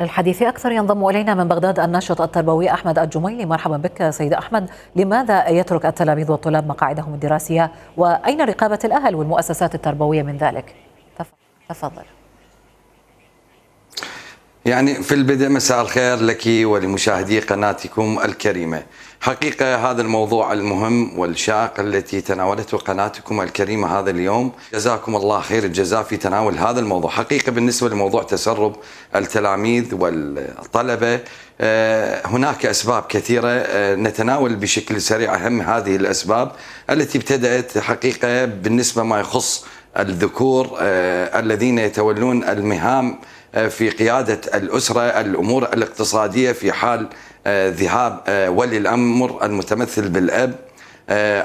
للحديث أكثر ينضم إلينا من بغداد الناشط التربوي أحمد الجميلي. مرحبا بك سيد أحمد. لماذا يترك التلاميذ والطلاب مقاعدهم الدراسية، وأين رقابة الأهل والمؤسسات التربوية من ذلك؟ تفضل. يعني في البدء مساء الخير لك ولمشاهدي قناتكم الكريمة. حقيقة هذا الموضوع المهم والشاق التي تناولته قناتكم الكريمة هذا اليوم، جزاكم الله خير الجزاء في تناول هذا الموضوع. حقيقة بالنسبة لموضوع تسرب التلاميذ والطلبة هناك أسباب كثيرة، نتناول بشكل سريع أهم هذه الأسباب التي ابتدأت حقيقة بالنسبة ما يخص الذكور الذين يتولون المهام في قيادة الأسرة، الأمور الاقتصادية في حال ذهاب ولي الأمر المتمثل بالأب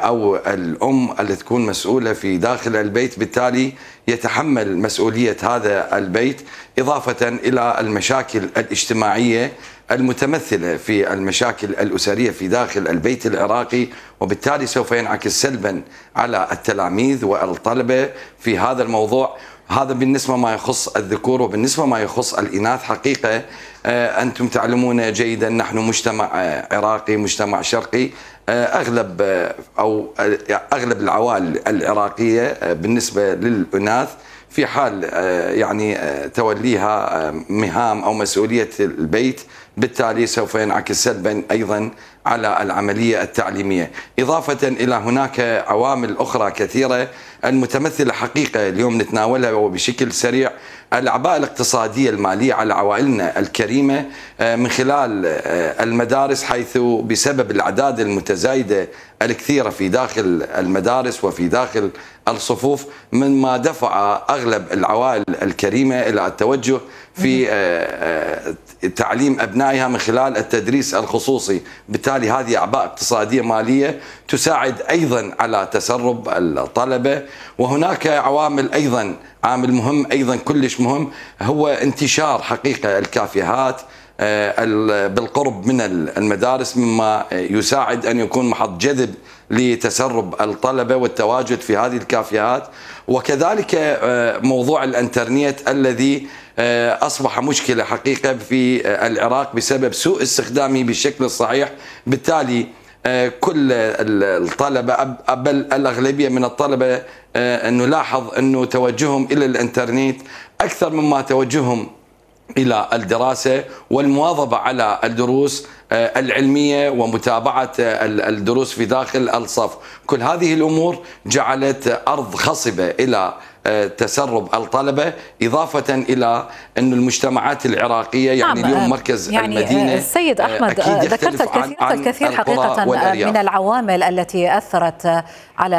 أو الأم التي تكون مسؤولة في داخل البيت، بالتالي يتحمل مسؤولية هذا البيت، إضافة إلى المشاكل الاجتماعية المتمثلة في المشاكل الأسرية في داخل البيت العراقي، وبالتالي سوف ينعكس سلبا على التلاميذ والطلبة في هذا الموضوع. هذا بالنسبة ما يخص الذكور. وبالنسبة ما يخص الإناث حقيقة أنتم تعلمون جيدا نحن مجتمع عراقي، مجتمع شرقي، أغلب العوائل العراقية بالنسبة للإناث في حال يعني توليها مهام أو مسؤولية البيت، بالتالي سوف ينعكس سلبا أيضا على العملية التعليمية، إضافة إلى هناك عوامل أخرى كثيرة المتمثلة حقيقة اليوم نتناولها وبشكل سريع. الأعباء الاقتصادية المالية على عوائلنا الكريمة من خلال المدارس، حيث بسبب الأعداد المتزايدة الكثيرة في داخل المدارس وفي داخل الصفوف، مما دفع أغلب العوائل الكريمة إلى التوجه في تعليم أبنائها من خلال التدريس الخصوصي، بالتالي هذه أعباء اقتصادية مالية تساعد أيضا على تسرب الطلبة. وهناك عوامل أيضا، عامل مهم أيضا كلش مهم، هو انتشار حقيقة الكافيهات بالقرب من المدارس، مما يساعد أن يكون محط جذب لتسرب الطلبة والتواجد في هذه الكافيهات. وكذلك موضوع الانترنت الذي أصبح مشكلة حقيقة في العراق بسبب سوء استخدامه بالشكل الصحيح، بالتالي كل الطلبة بل الأغلبية من الطلبة نلاحظ أنه توجههم إلى الانترنت أكثر مما توجههم إلى الدراسة والمواظبة على الدروس العلمية ومتابعة الدروس في داخل الصف. كل هذه الأمور جعلت أرض خصبة إلى تسرب الطلبة، إضافة إلى أن المجتمعات العراقية يعني اليوم مركز المدينة. السيد أحمد، ذكرت الكثير حقيقة من العوامل التي أثرت على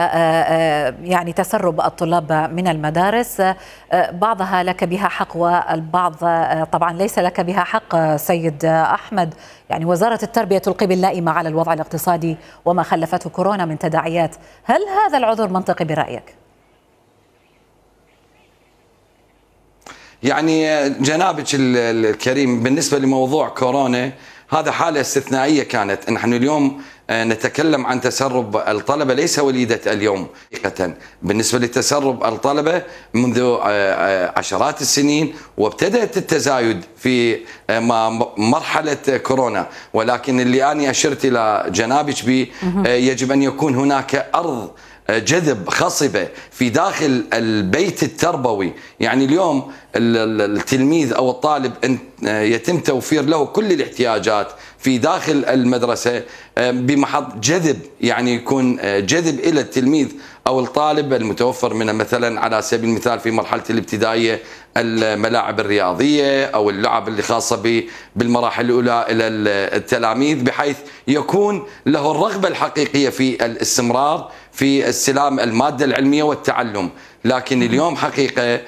يعني تسرب الطلاب من المدارس، بعضها لك بها حق والبعض طبعا ليس لك بها حق. سيد أحمد، يعني وزارة التربية تلقي باللائمة على الوضع الاقتصادي وما خلفته كورونا من تداعيات، هل هذا العذر منطقي برأيك؟ يعني جنابك الكريم، بالنسبة لموضوع كورونا هذا حالة استثنائية كانت. نحن اليوم نتكلم عن تسرب الطلبة ليس وليدة اليوم. بالنسبة لتسرب الطلبة منذ عشرات السنين، وابتدأت التزايد في مرحلة كورونا، ولكن اللي أنا أشرت إلى جنابك به يجب أن يكون هناك أرض جذب خصبة في داخل البيت التربوي. يعني اليوم التلميذ أو الطالب يتم توفير له كل الاحتياجات في داخل المدرسة بمحض جذب، يعني يكون جذب إلى التلميذ أو الطالب المتوفر منه مثلا على سبيل المثال في مرحلة الابتدائية الملاعب الرياضية أو اللعب اللي خاصة بالمراحل الأولى إلى التلاميذ، بحيث يكون له الرغبة الحقيقية في الاستمرار في استلام المادة العلمية والتعلم. لكن اليوم حقيقة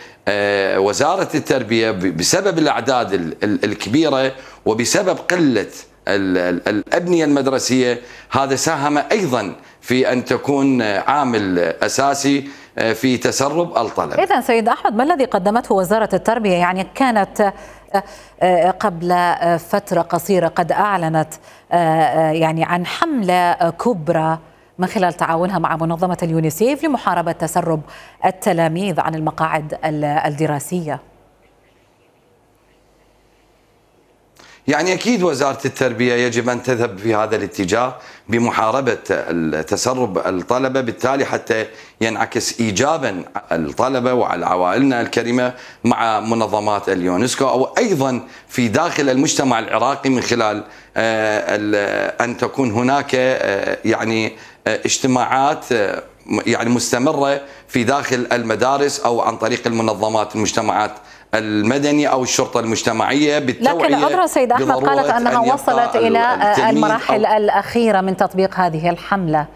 وزارة التربية بسبب الأعداد الكبيرة وبسبب قلة الأبنية المدرسية، هذا ساهم أيضا في أن تكون عامل أساسي في تسرب الطلبة. إذن سيد أحمد، ما الذي قدمته وزارة التربية؟ يعني كانت قبل فترة قصيرة قد أعلنت يعني عن حملة كبرى من خلال تعاونها مع منظمة اليونيسيف لمحاربة تسرب التلاميذ عن المقاعد الدراسية. يعني أكيد وزارة التربية يجب أن تذهب في هذا الاتجاه بمحاربة تسرب الطلبة، بالتالي حتى ينعكس إيجابا الطلبة وعلى عوائلنا الكريمة مع منظمات اليونسكو، أو أيضا في داخل المجتمع العراقي من خلال أن تكون هناك يعني اجتماعات يعني مستمرة في داخل المدارس أو عن طريق المنظمات المجتمعات المدني أو الشرطة المجتمعية بالتوعية. لكن أدرى سيد أحمد قالت أنها وصلت إلى المراحل الأخيرة من تطبيق هذه الحملة،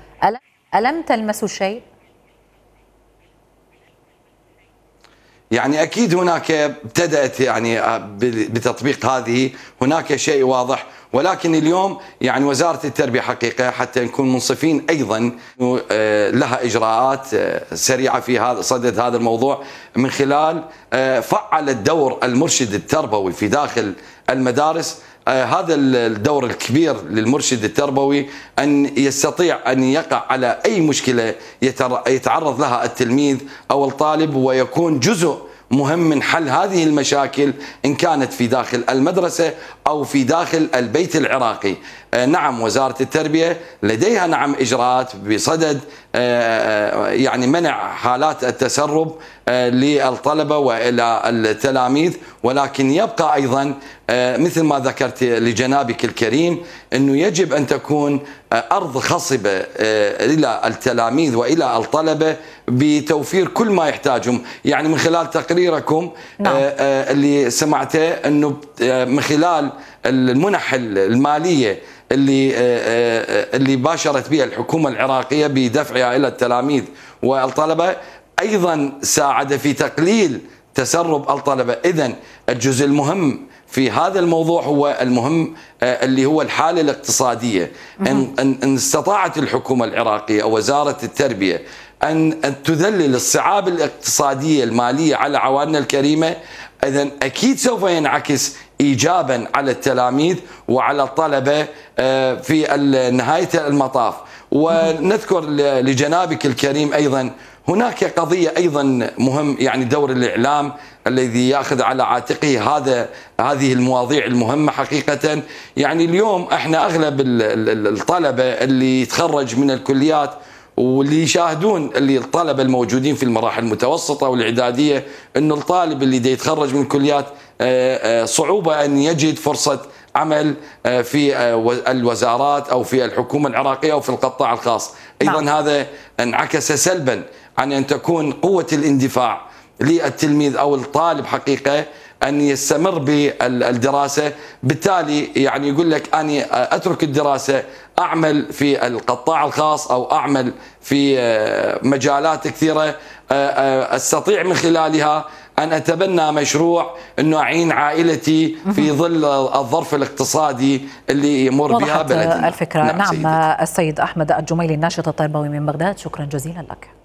ألم تلمسوا شيء؟ يعني أكيد هناك ابتدأت يعني بتطبيق هذه، هناك شيء واضح، ولكن اليوم يعني وزارة التربية حقيقة حتى نكون منصفين أيضا لها إجراءات سريعة في هذا صدد هذا الموضوع، من خلال فعل الدور المرشد التربوي في داخل المدارس. هذا الدور الكبير للمرشد التربوي أن يستطيع أن يقع على أي مشكلة يتعرض لها التلميذ أو الطالب ويكون جزء مهم من حل هذه المشاكل، إن كانت في داخل المدرسة أو في داخل البيت العراقي. نعم وزارة التربية لديها نعم إجراءات بصدد يعني منع حالات التسرب للطلبة وإلى التلاميذ، ولكن يبقى أيضا مثل ما ذكرت لجنابك الكريم أنه يجب أن تكون أرض خصبة إلى التلاميذ وإلى الطلبة بتوفير كل ما يحتاجهم. يعني من خلال تقريركم نعم. اللي سمعته أنه من خلال المنح المالية اللي باشرت بها الحكومة العراقية بدفعها إلى التلاميذ والطلبة أيضا ساعد في تقليل تسرب الطلبة. إذن الجزء المهم في هذا الموضوع هو المهم اللي هو الحالة الاقتصادية. إن استطاعت الحكومة العراقية أو وزارة التربية أن تذلل الصعاب الاقتصادية المالية على عوائلنا الكريمة، إذن أكيد سوف ينعكس إيجابا على التلاميذ وعلى الطلبة في نهاية المطاف. ونذكر لجنابك الكريم أيضا هناك قضية أيضا مهم، يعني دور الإعلام الذي يأخذ على عاتقه هذه المواضيع المهمة حقيقة. يعني اليوم احنا أغلب الطلبة اللي يتخرج من الكليات واللي يشاهدون اللي الطلبة الموجودين في المراحل المتوسطة والإعدادية، أن الطالب اللي دي يتخرج من الكليات صعوبة أن يجد فرصة عمل في الوزارات أو في الحكومة العراقية أو في القطاع الخاص. أيضا هذا انعكس سلبا عن أن تكون قوة الاندفاع للتلميذ أو الطالب حقيقة أن يستمر بالدراسة، بالتالي يعني يقول لك أنا أترك الدراسة أعمل في القطاع الخاص أو أعمل في مجالات كثيرة أستطيع من خلالها أن أتبنى مشروع أنه أعين عائلتي في ظل الظرف الاقتصادي اللي يمر بها بلدنا. الفكرة. نعم السيد أحمد الجميلي الناشط التربوي من بغداد، شكرا جزيلا لك.